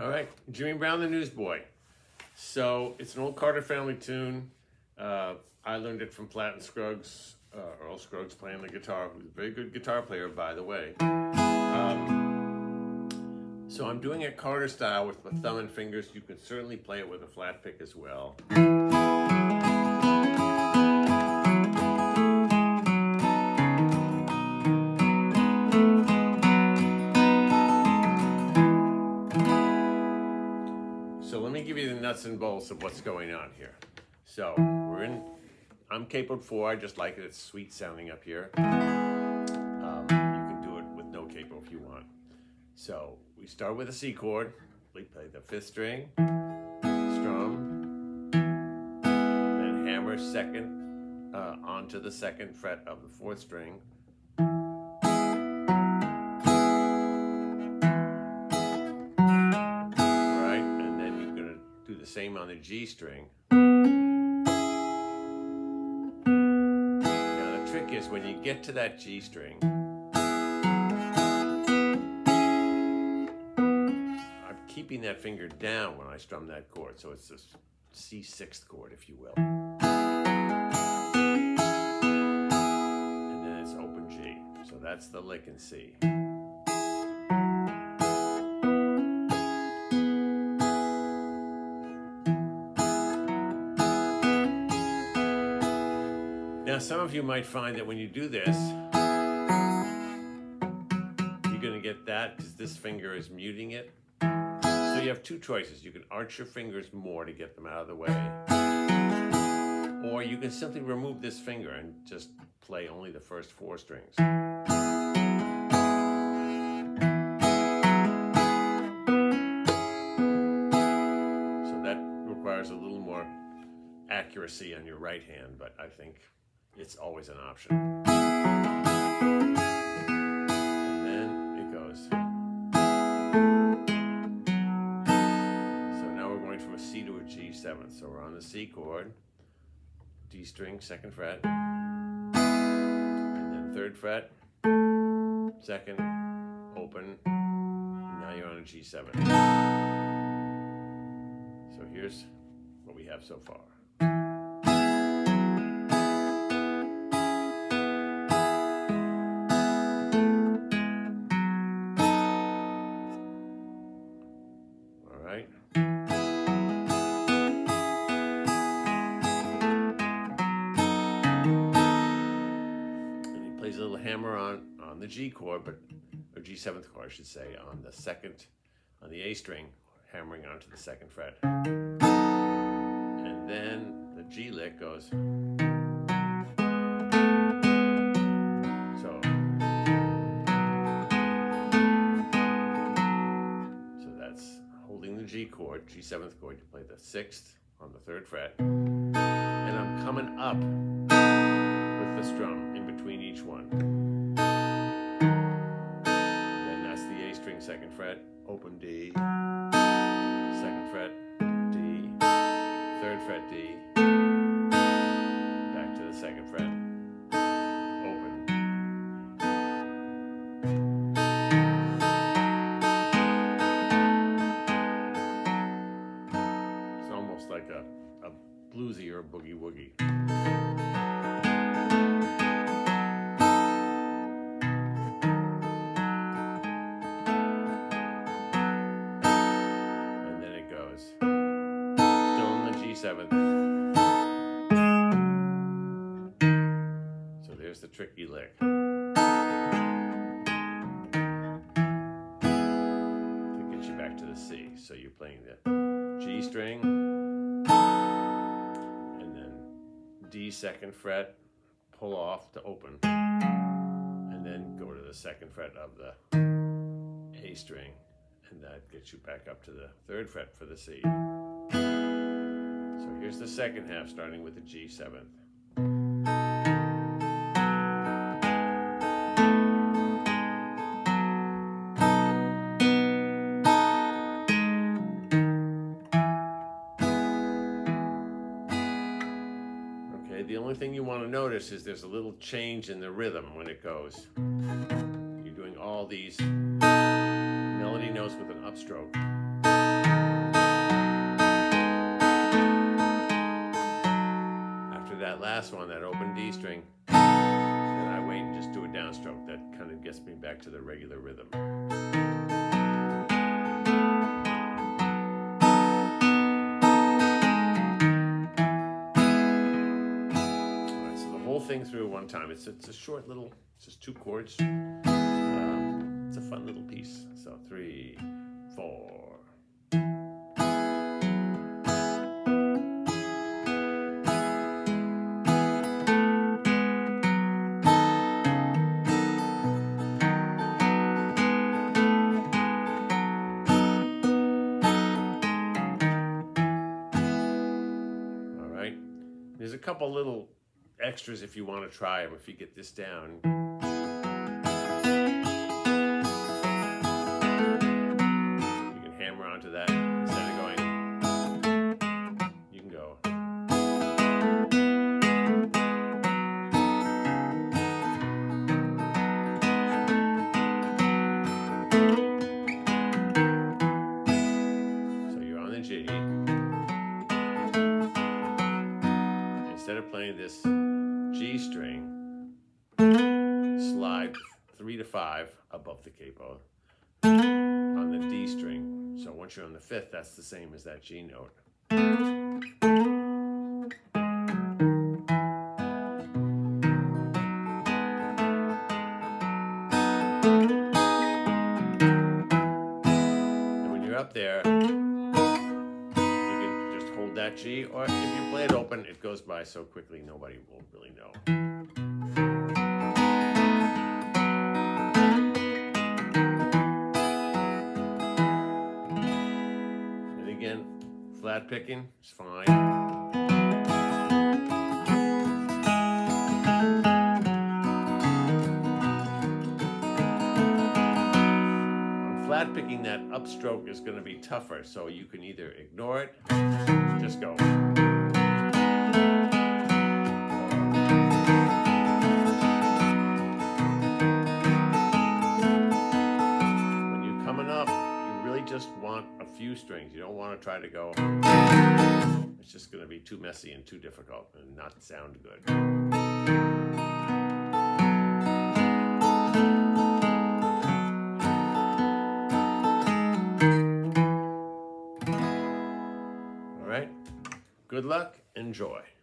All right, Jimmy Brown the Newsboy. So it's an old Carter family tune. I learned it from Flatt and Scruggs, Earl Scruggs playing the guitar, who's a very good guitar player, by the way. So I'm doing it Carter style with my thumb and fingers. You can certainly play it with a flat pick as well. So let me give you the nuts and bolts of what's going on here. So we're in, I'm capoed 4. I just like it. It's sweet sounding up here. You can do it with no capo if you want. So we start with a C chord. We play the 5th string, strum, then hammer 2nd onto the 2nd fret of the 4th string. Same on the G string. Now the trick is when you get to that G string, I'm keeping that finger down when I strum that chord, so it's this C6th chord, if you will. And then it's open G. So that's the lick in C. Now, some of you might find that when you do this, you're going to get that because this finger is muting it. So you have two choices. You can arch your fingers more to get them out of the way, or you can simply remove this finger and just play only the first 4 strings. So that requires a little more accuracy on your right hand, but I think it's always an option. And then it goes. So now we're going from a C to a G7th. So we're on the C chord, D string, 2nd fret, and then 3rd fret, 2nd, open, and now you're on a G7th. So here's what we have so far. Hammer on the G chord, but or G7th chord, I should say, on the 2nd, on the A string, hammering onto the 2nd fret, and then the G lick goes. So that's holding the G chord, G7th chord. You play the 6th on the 3rd fret, and I'm coming up with the strum in between each one. String 2nd fret, open D, 2nd fret, D, 3rd fret, D, back to the 2nd fret, open. It's almost like a bluesy or a boogie woogie. So there's the tricky lick. To get you back to the C. So you're playing the G string, and then D 2nd fret, pull off to open, and then go to the 2nd fret of the A string, and that gets you back up to the 3rd fret for the C. So here's the 2nd half, starting with the G7th. Okay, the only thing you want to notice is there's a little change in the rhythm when it goes. You're doing all these melody notes with an upstroke. last one, that open D string, and I wait and just do a downstroke. That kind of gets me back to the regular rhythm. All right, so the whole thing through one time. It's a short little, it's just two chords. It's a fun little piece. So 3, 4. There's a couple little extras if you want to try them, if you get this down. You can hammer onto that instead of going. You can go. So you're on the G. Instead of playing this G string, slide 3 to 5 above the capo on the D string. So once you're on the 5th, that's the same as that G note. And when you're up there, that G, or if you play it open, it goes by so quickly nobody will really know. And again, flat picking is fine. On flat picking, that upstroke is going to be tougher, so you can either ignore it. Just go. When you're coming up, you really just want a few strings. You don't want to try to go. It's just going to be too messy and too difficult and not sound good. Good luck, enjoy.